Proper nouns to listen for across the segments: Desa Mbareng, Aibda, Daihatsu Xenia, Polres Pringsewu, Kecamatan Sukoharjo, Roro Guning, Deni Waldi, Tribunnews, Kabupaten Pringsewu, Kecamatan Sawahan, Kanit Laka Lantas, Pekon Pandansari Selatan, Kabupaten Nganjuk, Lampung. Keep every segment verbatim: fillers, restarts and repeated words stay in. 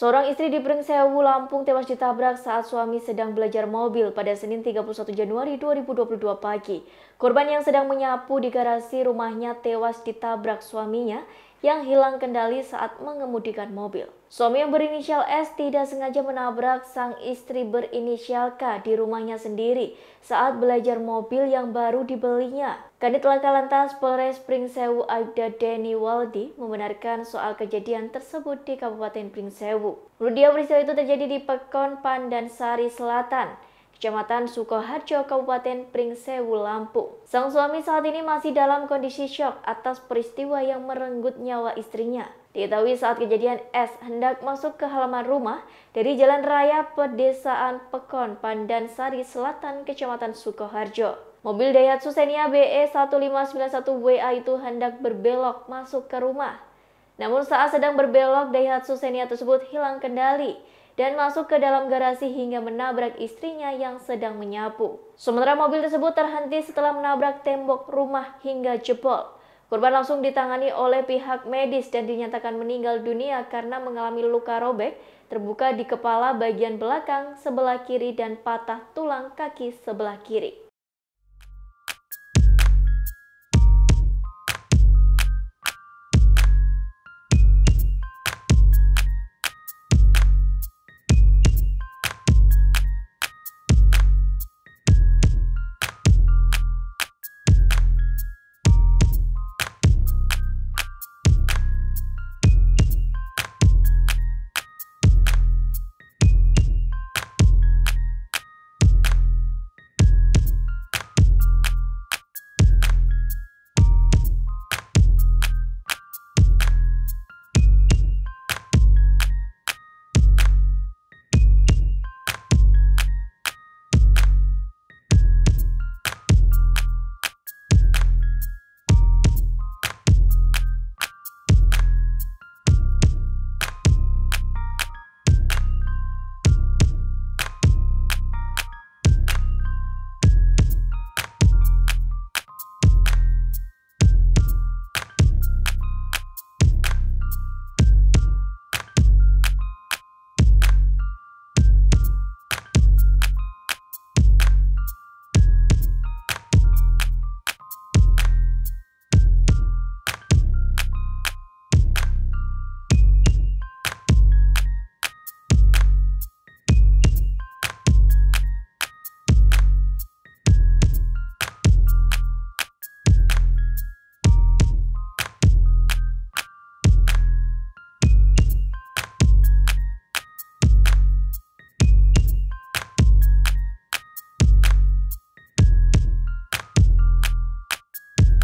Seorang istri di Pringsewu, Lampung tewas ditabrak saat suami sedang belajar mobil pada Senin tiga puluh satu Januari dua ribu dua puluh dua pagi. Korban yang sedang menyapu di garasi rumahnya tewas ditabrak suaminya yang hilang kendali saat mengemudikan mobil. Suami yang berinisial S tidak sengaja menabrak sang istri berinisial K di rumahnya sendiri saat belajar mobil yang baru dibelinya. Kanit Laka Lantas Polres Pringsewu Aibda Deni Waldi membenarkan soal kejadian tersebut di Kabupaten Pringsewu. Menurut dia, peristiwa itu terjadi di Pekon Pandansari Selatan, Kecamatan Sukoharjo, Kabupaten Pringsewu, Lampung. Sang suami saat ini masih dalam kondisi syok atas peristiwa yang merenggut nyawa istrinya. Diketahui saat kejadian S hendak masuk ke halaman rumah dari jalan raya pedesaan Pekon Pandansari Selatan, Kecamatan Sukoharjo. Mobil Daihatsu Xenia B E satu lima sembilan satu W A itu hendak berbelok masuk ke rumah. Namun saat sedang berbelok, Daihatsu Xenia tersebut hilang kendali dan masuk ke dalam garasi hingga menabrak istrinya yang sedang menyapu. Sementara mobil tersebut terhenti setelah menabrak tembok rumah hingga jebol. Korban langsung ditangani oleh pihak medis dan dinyatakan meninggal dunia karena mengalami luka robek terbuka di kepala bagian belakang sebelah kiri dan patah tulang kaki sebelah kiri.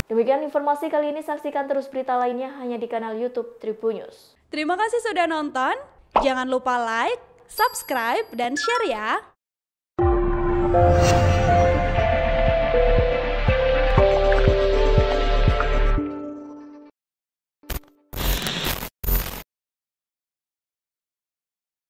Demikian informasi kali ini, saksikan terus berita lainnya hanya di kanal YouTube Tribunnews. Terima kasih sudah nonton, jangan lupa like, subscribe, dan share ya!